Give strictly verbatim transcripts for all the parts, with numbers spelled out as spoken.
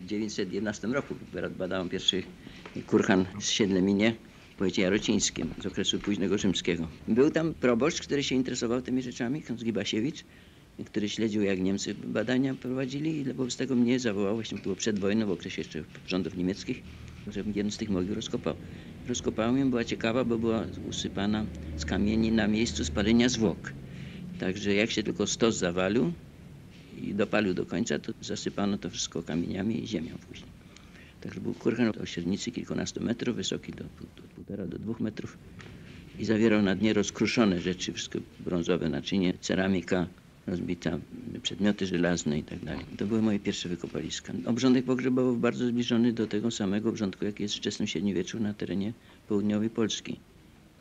W tysiąc dziewięćset jedenastym roku badałam pierwszy kurhan z Siedleminie w powiecie jarocińskim z okresu późnego rzymskiego. Był tam proboszcz, który się interesował tymi rzeczami, Hans Gibasiewicz, który śledził, jak Niemcy badania prowadzili, i wobec tego mnie zawołał, właśnie to było przed wojną, w okresie jeszcze rządów niemieckich, żebym jedną z tych mogił rozkopał. Rozkopałem ją, była ciekawa, bo była usypana z kamieni na miejscu spalenia zwłok. Także jak się tylko stos zawalił i dopalił do końca, to zasypano to wszystko kamieniami i ziemią później. Także był kurhan o średnicy kilkunastu metrów, wysoki do półtora do dwóch metrów, i zawierał na dnie rozkruszone rzeczy, wszystko brązowe naczynie, ceramika, rozbita, przedmioty żelazne i tak dalej. To były moje pierwsze wykopaliska. Obrządek pogrzebowy bardzo zbliżony do tego samego obrządku, jaki jest w wczesnym średniowieczu na terenie południowej Polski.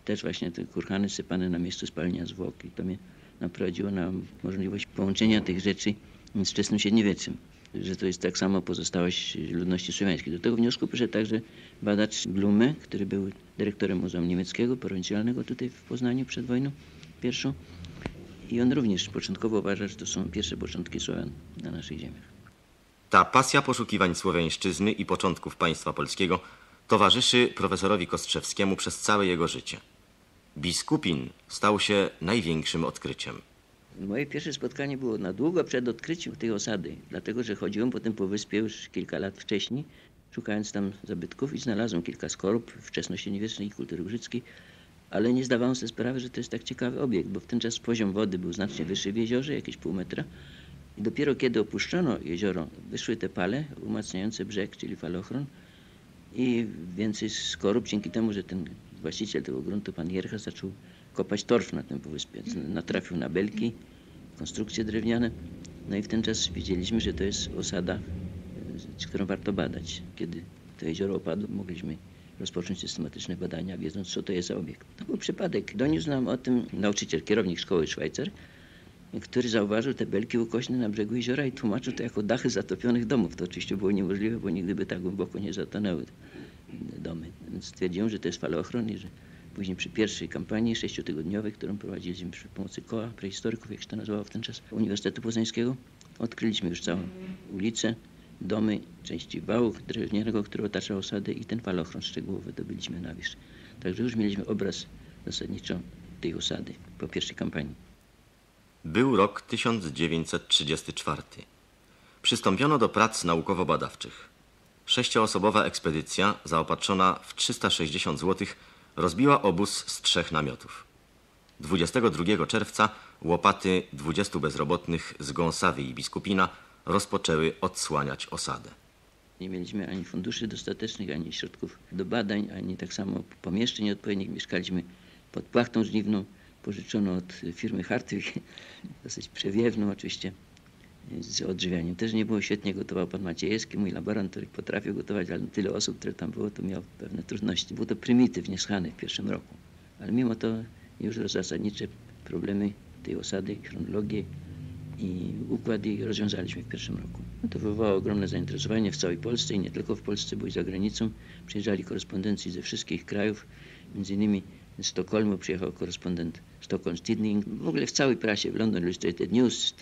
Też właśnie te kurhany sypane na miejscu spalenia zwłok. I to mnie naprowadziło na możliwość połączenia tych rzeczy z wczesnym średniowieczem, że to jest tak samo pozostałość ludności słowiańskiej. Do tego wniosku przyszedł także badacz Blume, który był dyrektorem Muzeum Niemieckiego, prowincjonalnego tutaj w Poznaniu przed wojną pierwszą. I on również początkowo uważa, że to są pierwsze początki Słowian na naszych ziemiach. Ta pasja poszukiwań słowiańszczyzny i początków państwa polskiego towarzyszy profesorowi Kostrzewskiemu przez całe jego życie. Biskupin stał się największym odkryciem. Moje pierwsze spotkanie było na długo przed odkryciem tej osady, dlatego że chodziłem potem po wyspie już kilka lat wcześniej, szukając tam zabytków, i znalazłem kilka skorup wczesnośredniowiecznej i kultury użyckiej. Ale nie zdawałem sobie sprawy, że to jest tak ciekawy obiekt, bo w ten czas poziom wody był znacznie wyższy w jeziorze, jakieś pół metra. I dopiero kiedy opuszczono jezioro, wyszły te pale umacniające brzeg, czyli falochron, i więcej skorup dzięki temu, że ten właściciel tego gruntu, pan Jercha, zaczął kopać torf na tym półwyspie. Natrafił na belki, konstrukcje drewniane. No i w ten czas widzieliśmy, że to jest osada, którą warto badać. Kiedy to jezioro opadło, mogliśmy rozpocząć systematyczne badania, wiedząc, co to jest za obiekt. To był przypadek. Doniósł nam o tym nauczyciel, kierownik szkoły Szwajcer, który zauważył te belki ukośne na brzegu jeziora i tłumaczył to jako dachy zatopionych domów. To oczywiście było niemożliwe, bo nigdy by tak głęboko nie zatonęły domy. Więc stwierdziłem, że to jest falochron, i że później przy pierwszej kampanii sześciotygodniowej, którą prowadziliśmy przy pomocy koła prehistoryków, jak się to nazywało w ten czas, Uniwersytetu Poznańskiego, odkryliśmy już całą ulicę, domy, części wału drewnianego, który otacza osadę, i ten falochron szczegółowy dobyliśmy na wierzch. Także już mieliśmy obraz zasadniczo tej osady po pierwszej kampanii. Był rok tysiąc dziewięćset trzydziesty czwarty. Przystąpiono do prac naukowo-badawczych. Sześcioosobowa ekspedycja, zaopatrzona w trzysta sześćdziesiąt złotych, rozbiła obóz z trzech namiotów. dwudziestego drugiego czerwca łopaty dwudziestu bezrobotnych z Gąsawy i Biskupina rozpoczęły odsłaniać osadę. Nie mieliśmy ani funduszy dostatecznych, ani środków do badań, ani tak samo pomieszczeń odpowiednich. Mieszkaliśmy pod płachtą żniwną, pożyczoną od firmy Hartwig, dosyć przewiewną oczywiście, z odżywianiem. Też nie było świetnie, gotował pan Maciejewski, mój laborant, który potrafił gotować, ale tyle osób, które tam było, to miało pewne trudności. Był to prymityw nieschany w pierwszym roku, ale mimo to już zasadnicze problemy tej osady, chronologię i układ jej rozwiązaliśmy w pierwszym roku. To wywołało ogromne zainteresowanie w całej Polsce, i nie tylko w Polsce, bo i za granicą. Przyjeżdżali korespondenci ze wszystkich krajów, między innymi z Sztokholmu przyjechał korespondent Stockholm Tidning. W ogóle w całej prasie, w London Illustrated News,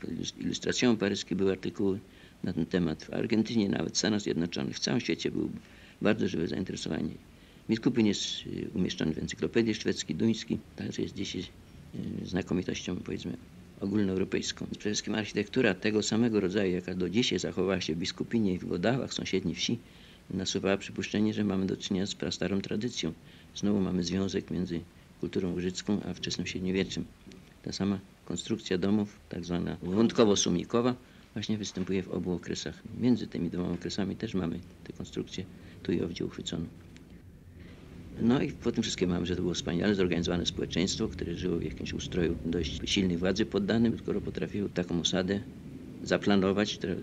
w Ilustracją paryskie były artykuły na ten temat. W Argentynie, nawet w Stanach Zjednoczonych, w całym świecie było bardzo żywe zainteresowanie. Biskupin jest umieszczony w encyklopedii szwedzkiej, duńskiej, także jest dzisiaj znakomitością, powiedzmy, ogólnoeuropejską. Przede wszystkim architektura tego samego rodzaju, jaka do dzisiaj zachowała się w Biskupinie i w Godawach, sąsiedniej wsi, nasuwała przypuszczenie, że mamy do czynienia z prastarą tradycją. Znowu mamy związek między kulturą użycką a wczesnym średniowieczem. Ta sama konstrukcja domów, tak zwana wątkowo-sumnikowa, właśnie występuje w obu okresach. Między tymi dwoma okresami też mamy tę konstrukcję tu i owdzie uchwyconą. No i po tym wszystkim mamy, że to było wspaniale zorganizowane społeczeństwo, które żyło w jakimś ustroju dość silnej władzy poddanym, skoro potrafiło taką osadę zaplanować, która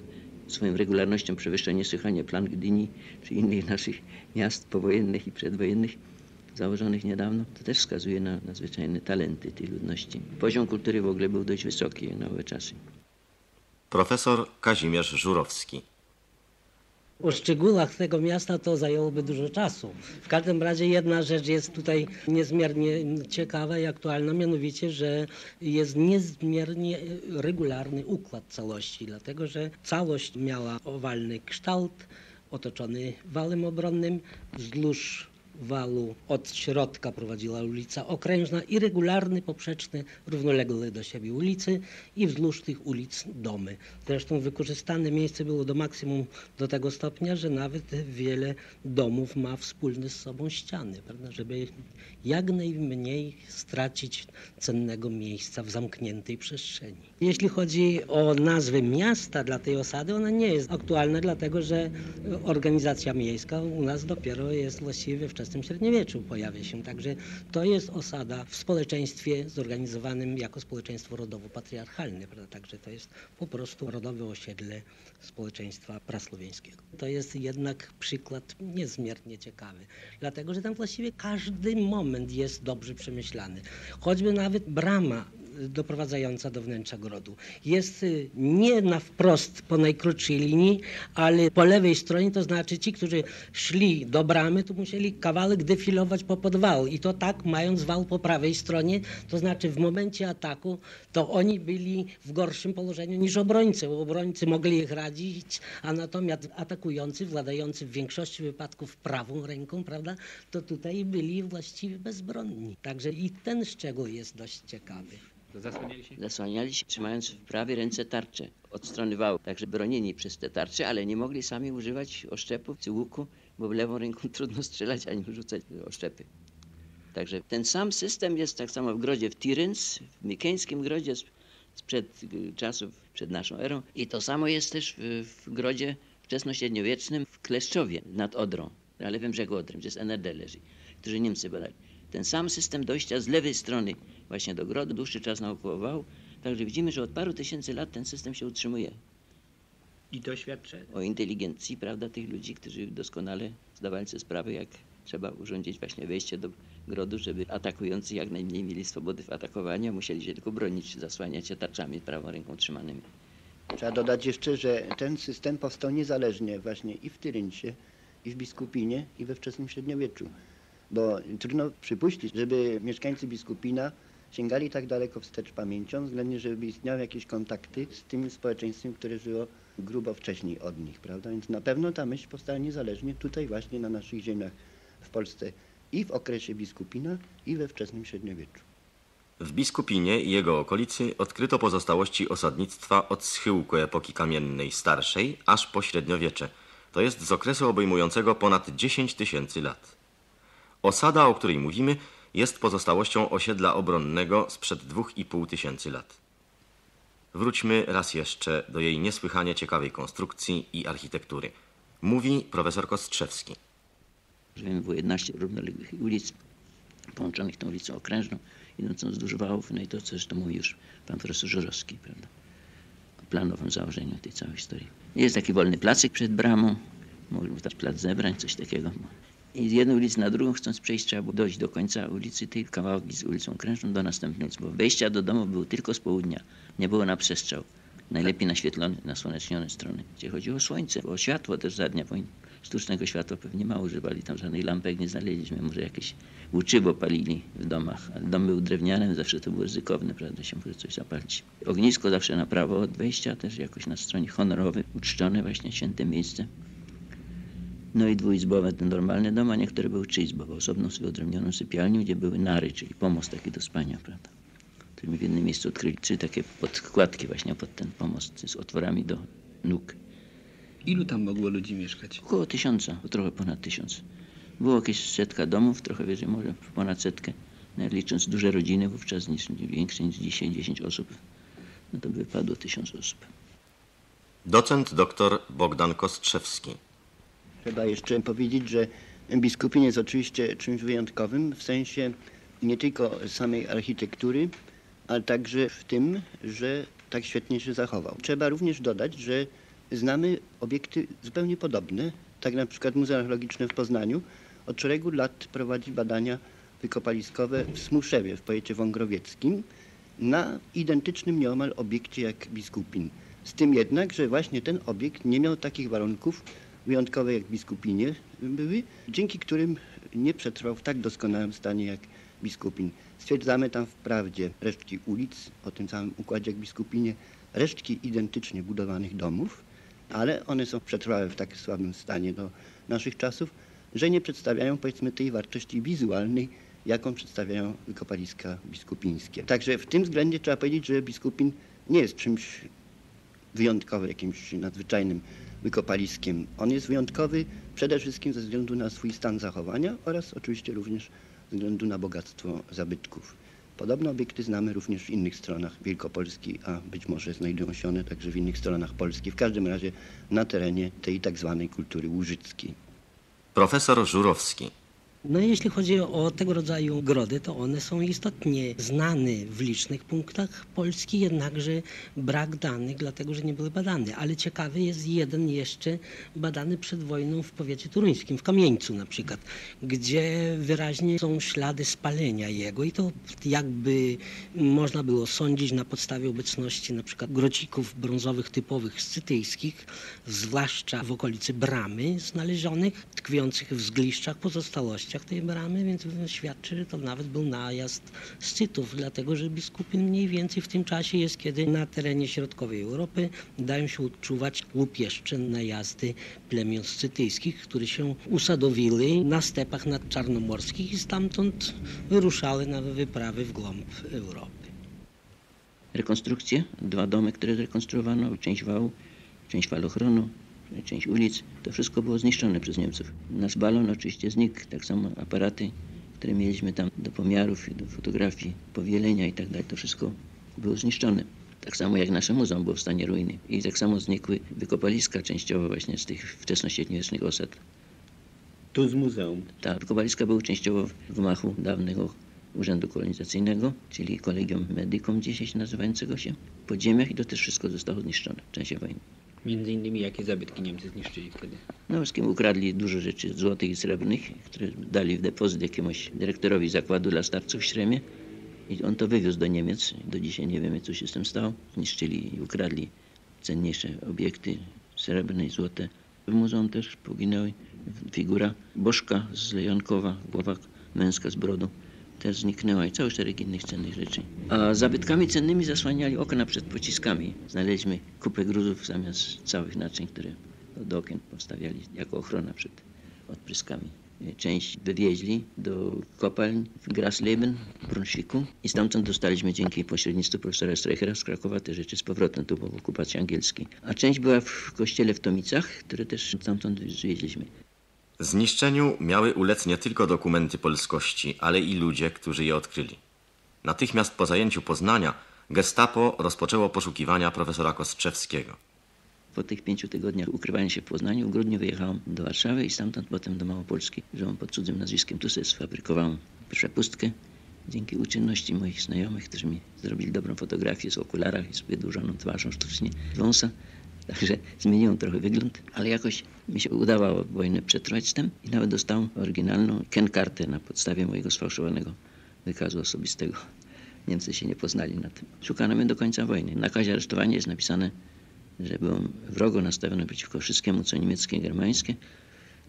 swoją regularnością przewyższa niesłychanie plan Gdyni czy innych naszych miast powojennych i przedwojennych, założonych niedawno. To też wskazuje na nadzwyczajne talenty tej ludności. Poziom kultury w ogóle był dość wysoki na owe czasy. Profesor Kazimierz Żurowski. O szczegółach tego miasta to zajęłoby dużo czasu. W każdym razie jedna rzecz jest tutaj niezmiernie ciekawa i aktualna, mianowicie, że jest niezmiernie regularny układ całości, dlatego że całość miała owalny kształt, otoczony walem obronnym, wzdłuż walu od środka prowadziła ulica Okrężna i regularny, poprzeczny, równoległy do siebie ulicy i wzdłuż tych ulic domy. Zresztą wykorzystane miejsce było do maksimum do tego stopnia, że nawet wiele domów ma wspólne z sobą ściany, prawda? Żeby jak najmniej stracić cennego miejsca w zamkniętej przestrzeni. Jeśli chodzi o nazwę miasta dla tej osady, ona nie jest aktualna, dlatego że organizacja miejska u nas dopiero jest właściwie wczesna. W średniowieczu pojawia się, także to jest osada w społeczeństwie zorganizowanym jako społeczeństwo rodowo-patriarchalne, prawda? Także to jest po prostu rodowe osiedle społeczeństwa prasłowiańskiego. To jest jednak przykład niezmiernie ciekawy, dlatego że tam właściwie każdy moment jest dobrze przemyślany, choćby nawet brama doprowadzająca do wnętrza grodu. Jest nie na wprost po najkrótszej linii, ale po lewej stronie, to znaczy ci, którzy szli do bramy, to musieli kawałek defilować po podwał i to tak mając wał po prawej stronie, to znaczy w momencie ataku, to oni byli w gorszym położeniu niż obrońcy, bo obrońcy mogli ich radzić, a natomiast atakujący, władający w większości wypadków prawą ręką, prawda, to tutaj byli właściwie bezbronni. Także i ten szczegół jest dość ciekawy. Zasłaniali się? Zasłaniali się, trzymając w prawej ręce tarczę od strony wału. Także bronieni przez te tarcze, ale nie mogli sami używać oszczepów czy łuku, bo lewą ręką trudno strzelać ani rzucać oszczepy. Także ten sam system jest tak samo w grodzie w Tiryns, w mikeńskim grodzie sprzed czasów, przed naszą erą. I to samo jest też w grodzie wczesnośredniowiecznym w Kleszczowie nad Odrą, na lewym brzegu Odry, gdzie jest N R D leży, którzy Niemcy badali. Ten sam system dojścia z lewej strony właśnie do grodu, dłuższy czas naokoło wału. Także widzimy, że od paru tysięcy lat ten system się utrzymuje. I to świadczy o inteligencji, prawda, tych ludzi, którzy doskonale zdawali sobie sprawę, jak trzeba urządzić właśnie wejście do grodu, żeby atakujący jak najmniej mieli swobody w atakowaniu, musieli się tylko bronić, zasłaniać się tarczami prawą ręką trzymanymi. Trzeba dodać jeszcze, że ten system powstał niezależnie właśnie i w Tyrynsie, i w Biskupinie, i we wczesnym średniowieczu. Bo trudno przypuścić, żeby mieszkańcy Biskupina sięgali tak daleko wstecz pamięcią, względnie żeby istniały jakieś kontakty z tym społeczeństwem, które żyło grubo wcześniej od nich, prawda? Więc na pewno ta myśl powstała niezależnie tutaj właśnie na naszych ziemiach w Polsce i w okresie Biskupina i we wczesnym średniowieczu. W Biskupinie i jego okolicy odkryto pozostałości osadnictwa od schyłku epoki kamiennej starszej aż po średniowiecze. To jest z okresu obejmującego ponad dziesięć tysięcy lat. Osada, o której mówimy, jest pozostałością osiedla obronnego sprzed dwóch i pół tysięcy lat. Wróćmy raz jeszcze do jej niesłychanie ciekawej konstrukcji i architektury. Mówi profesor Kostrzewski. Żyjemy w jedenastu równoległych ulic, połączonych tą ulicą Okrężną, idącą wzdłuż wałów, no i to, co zresztą mówi już pan profesor Żurowski, prawda, o planowym założeniu tej całej historii. Jest taki wolny placyk przed bramą, mógłby dać plac zebrań, coś takiego. I z jednej ulicy na drugą, chcąc przejść, trzeba było dojść do końca ulicy tej, kawałki z ulicą Krężną do następnej, bo wejścia do domu było tylko z południa. Nie było na przestrzał. Najlepiej naświetlone, nasłonecznione strony, gdzie chodziło o słońce, o światło też za dnia, bo sztucznego światła pewnie mało używali, tam żadnej lampek nie znaleźliśmy, może jakieś łuczywo palili w domach. Ale dom był drewniany, zawsze to było ryzykowne, prawda, się może coś zapalić. Ognisko zawsze na prawo od wejścia, też jakoś na stronie honorowej, uczczone właśnie święte miejsce. No i dwuizbowe, ten normalny dom, a niektóre były trzyizbowe, osobną sobie odrębnioną sypialnią, gdzie były nary, czyli pomost taki do spania, prawda? Którymi w jednym miejscu odkryli trzy takie podkładki właśnie pod ten pomost z otworami do nóg. Ilu tam mogło ludzi mieszkać? Około tysiąca, trochę ponad tysiąc. Było jakieś setka domów, trochę więcej, może ponad setkę. Nawet licząc duże rodziny wówczas, niż, większe niż dzisiaj, dziesięć osób, no to wypadło tysiąc osób. Docent doktor Bogdan Kostrzewski. Trzeba jeszcze powiedzieć, że Biskupin jest oczywiście czymś wyjątkowym w sensie nie tylko samej architektury, ale także w tym, że tak świetnie się zachował. Trzeba również dodać, że znamy obiekty zupełnie podobne. Tak na przykład Muzeum Archeologiczne w Poznaniu od szeregu lat prowadzi badania wykopaliskowe w Smuszewie w powiecie wągrowieckim na identycznym nieomal obiekcie jak Biskupin. Z tym jednak, że właśnie ten obiekt nie miał takich warunków, wyjątkowe jak Biskupinie były, dzięki którym nie przetrwał w tak doskonałym stanie jak Biskupin. Stwierdzamy tam wprawdzie resztki ulic o tym samym układzie jak Biskupinie, resztki identycznie budowanych domów, ale one są przetrwałe w tak słabym stanie do naszych czasów, że nie przedstawiają, powiedzmy, tej wartości wizualnej, jaką przedstawiają kopaliska biskupińskie. Także w tym względzie trzeba powiedzieć, że Biskupin nie jest czymś wyjątkowym, jakimś nadzwyczajnym wykopaliskiem. On jest wyjątkowy przede wszystkim ze względu na swój stan zachowania oraz oczywiście również ze względu na bogactwo zabytków. Podobne obiekty znamy również w innych stronach Wielkopolski, a być może znajdują się one także w innych stronach Polski, w każdym razie na terenie tej tak zwanej kultury łużyckiej. Profesor Żurowski. No jeśli chodzi o tego rodzaju grody, to one są istotnie znane w licznych punktach Polski, jednakże brak danych, dlatego że nie były badane. Ale ciekawy jest jeden jeszcze badany przed wojną w powiecie toruńskim, w Kamieńcu na przykład, gdzie wyraźnie są ślady spalenia jego i to jakby można było sądzić na podstawie obecności na przykład grocików brązowych typowych scytyjskich, zwłaszcza w okolicy bramy znalezionych, tkwiących w zgliszczach pozostałości tej bramy, więc świadczy, że to nawet był najazd Scytów, dlatego że Biskupin mniej więcej w tym czasie jest, kiedy na terenie środkowej Europy dają się odczuwać łupieszcze najazdy plemion scytyjskich, które się usadowiły na stepach nadczarnomorskich i stamtąd wyruszały na wyprawy w głąb Europy. Rekonstrukcje, dwa domy, które zrekonstruowano, część wału, część falochronu, część ulic, to wszystko było zniszczone przez Niemców. Nasz balon oczywiście znikł, tak samo aparaty, które mieliśmy tam do pomiarów, do fotografii, powielenia i tak dalej, to wszystko było zniszczone. Tak samo jak nasze muzeum było w stanie ruiny i tak samo znikły wykopaliska częściowo właśnie z tych wczesnośredniowiecznych osad. Tu z muzeum? Tak, wykopaliska były częściowo w gmachu dawnego Urzędu Kolonizacyjnego, czyli Kolegium Medicum dzisiaj się nazywającego się, podziemiach i to też wszystko zostało zniszczone w czasie wojny. Między innymi jakie zabytki Niemcy zniszczyli wtedy? No z kim ukradli dużo rzeczy złotych i srebrnych, które dali w depozyt jakiemuś dyrektorowi zakładu dla starców w Śremie i on to wywiózł do Niemiec. Do dzisiaj nie wiemy, co się z tym stało. Zniszczyli i ukradli cenniejsze obiekty srebrne i złote. W muzeum też poginęły figura Bożka z Lejankowa, głowa męska z brodą. Też zniknęła i cały szereg innych cennych rzeczy. A zabytkami cennymi zasłaniali okna przed pociskami. Znaleźliśmy kupę gruzów zamiast całych naczyń, które do okien postawiali jako ochrona przed odpryskami. Część wywieźli do kopalń w Grasleben w Brunszwiku i stamtąd dostaliśmy dzięki pośrednictwu profesora Strechera z Krakowa te rzeczy z powrotem, tu był okupacji angielskiej. A część była w kościele w Tomicach, które też stamtąd wywieźliśmy. Zniszczeniu miały ulec nie tylko dokumenty polskości, ale i ludzie, którzy je odkryli. Natychmiast po zajęciu Poznania gestapo rozpoczęło poszukiwania profesora Kostrzewskiego. Po tych pięciu tygodniach ukrywania się w Poznaniu w grudniu wyjechałem do Warszawy i stamtąd potem do Małopolski. Żyłem pod cudzym nazwiskiem, tu sobie sfabrykowałem przepustkę. Dzięki uczynności moich znajomych, którzy mi zrobili dobrą fotografię z okularach i z wydłużoną twarzą sztucznie wąsa. Także zmieniłem trochę wygląd, ale jakoś mi się udawało wojnę przetrwać z tym i nawet dostałem oryginalną kenkartę na podstawie mojego sfałszowanego wykazu osobistego. Niemcy się nie poznali na tym. Szukano mnie do końca wojny. W nakazie aresztowania jest napisane, że byłem wrogo nastawiony przeciwko wszystkiemu, co niemieckie i germańskie,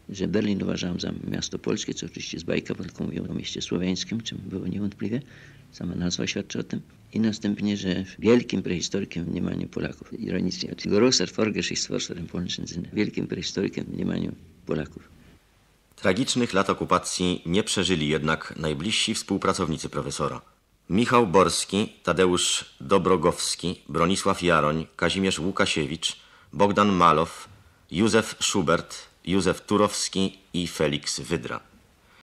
że Berlin uważałem za miasto polskie, co oczywiście jest bajka, bo tylko mówią o mieście słowiańskim, czym było niewątpliwie. Sama nazwa świadczy o tym. I następnie, że wielkim prehistorykiem mniemaniu Polaków. Ironicznie. Großer Vorgeschichtforscher im polnischen Sinne. Wielkim prehistorykiem mniemaniu Polaków. Tragicznych lat okupacji nie przeżyli jednak najbliżsi współpracownicy profesora. Michał Borski, Tadeusz Dobrogowski, Bronisław Jaroń, Kazimierz Łukasiewicz, Bogdan Malow, Józef Schubert, Józef Turowski i Feliks Wydra.